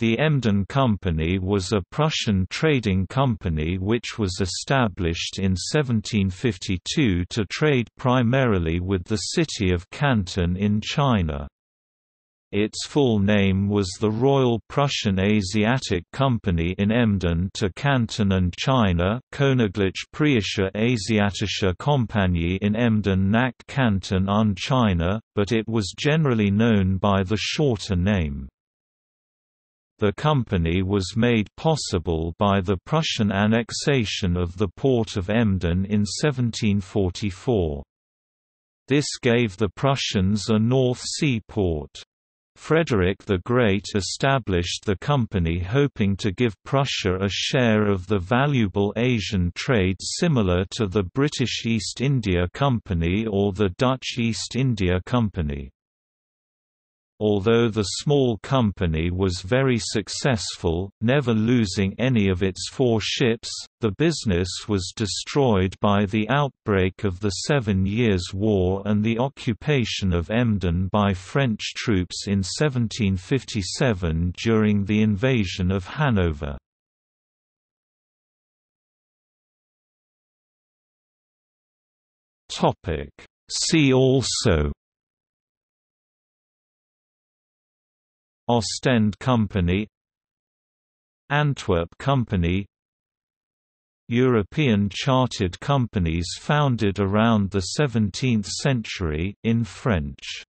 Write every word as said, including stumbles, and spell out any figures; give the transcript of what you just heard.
The Emden Company was a Prussian trading company which was established in seventeen fifty-two to trade primarily with the city of Canton in China. Its full name was the Royal Prussian Asiatic Company in Emden to Canton and China, Königlich Preußische Asiatische Kompanie in Emden nach Canton und China, but it was generally known by the shorter name. The company was made possible by the Prussian annexation of the port of Emden in seventeen forty-four. This gave the Prussians a North Sea port. Frederick the Great established the company hoping to give Prussia a share of the valuable Asian trade similar to the British East India Company or the Dutch East India Company. Although the small company was very successful, never losing any of its four ships, the business was destroyed by the outbreak of the Seven Years' War and the occupation of Emden by French troops in seventeen fifty-seven during the invasion of Hanover. See also: Ostend Company, Antwerp Company, European chartered companies founded around the seventeenth century, in French.